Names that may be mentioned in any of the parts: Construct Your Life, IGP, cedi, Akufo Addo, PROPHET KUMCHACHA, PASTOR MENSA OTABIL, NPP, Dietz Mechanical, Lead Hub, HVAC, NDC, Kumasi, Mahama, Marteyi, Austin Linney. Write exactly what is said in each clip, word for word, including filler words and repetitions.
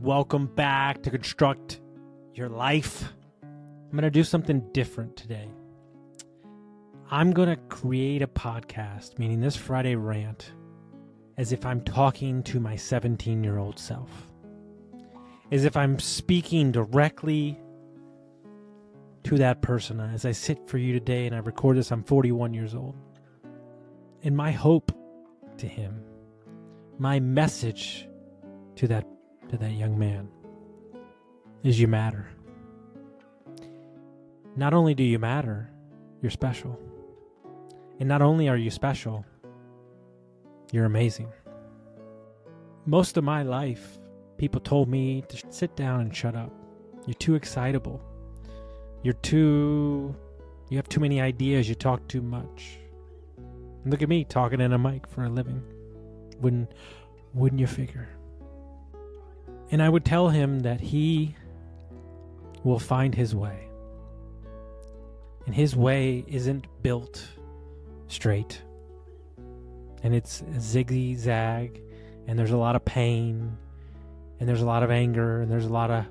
Welcome back to Construct Your Life. I'm going to do something different today. I'm going to create a podcast, meaning this Friday rant, as if I'm talking to my seventeen-year-old self. As if I'm speaking directly to that person. As I sit for you today and I record this, I'm forty-one years old. And my hope to him, my message to that person, to that young man, is you matter. Not only do you matter, you're special. And not only are you special, you're amazing. Most of my life, people told me to sit down and shut up. You're too excitable. You're too, you have too many ideas. You talk too much. And look at me talking in a mic for a living. Wouldn't, wouldn't you figure? And I would tell him that he will find his way. And his way isn't built straight. And it's zigzag, and there's a lot of pain, and there's a lot of anger, and there's a lot of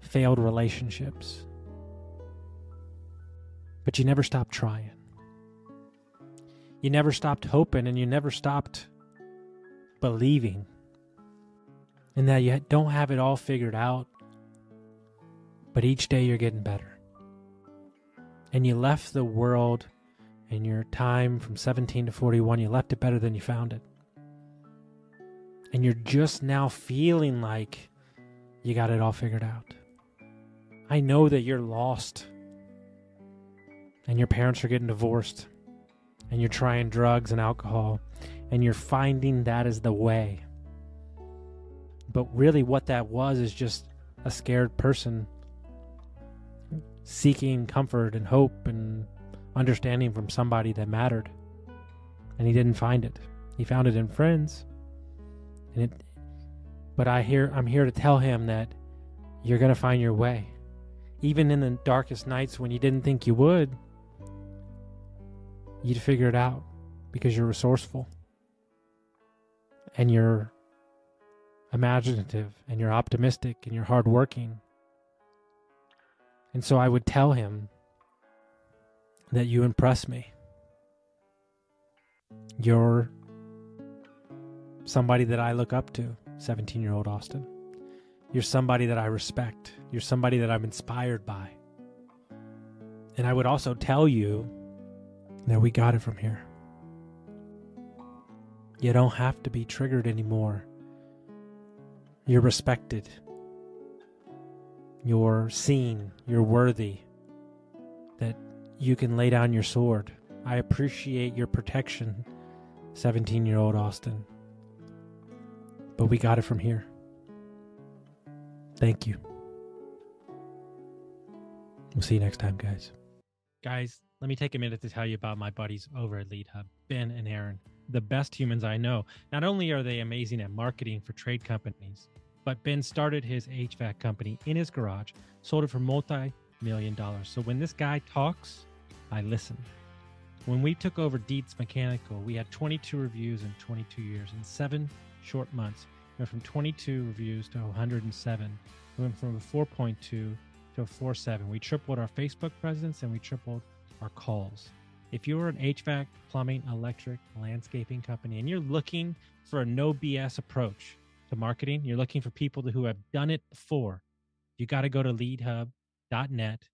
failed relationships. But you never stopped trying. You never stopped hoping, and you never stopped believing. And that you don't have it all figured out, but each day you're getting better. And you left the world in your time from seventeen to forty-one, you left it better than you found it. And you're just now feeling like you got it all figured out. I know that you're lost, and your parents are getting divorced, and you're trying drugs and alcohol, and you're finding that is the way. But really what that was is just a scared person seeking comfort and hope and understanding from somebody that mattered. And he didn't find it. He found it in friends. And it, but I hear, I'm here to tell him that you're going to find your way. Even in the darkest nights when you didn't think you would, you'd figure it out because you're resourceful. And you're imaginative, and you're optimistic, and you're hardworking. And so I would tell him that you impress me. You're somebody that I look up to, seventeen-year-old Austin. You're somebody that I respect. You're somebody that I'm inspired by. And I would also tell you that we got it from here. You don't have to be triggered anymore. You're respected. You're seen. You're worthy. That you can lay down your sword. I appreciate your protection, seventeen-year-old Austin. But we got it from here. Thank you. We'll see you next time, guys. Guys, let me take a minute to tell you about my buddies over at Lead Hub, Ben and Aaron. The best humans I know. Not only are they amazing at marketing for trade companies, but Ben started his H V A C company in his garage, sold it for multi-million dollars. So when this guy talks, I listen. When we took over Dietz Mechanical, we had twenty-two reviews in twenty-two years. In seven short months, we went from twenty-two reviews to one hundred seven. We went from a four point two to a four point seven. We tripled our Facebook presence and we tripled our calls. If you're an H V A C, plumbing, electric, landscaping company, and you're looking for a no B S approach to marketing, you're looking for people who have done it before, you got to go to lead hub dot net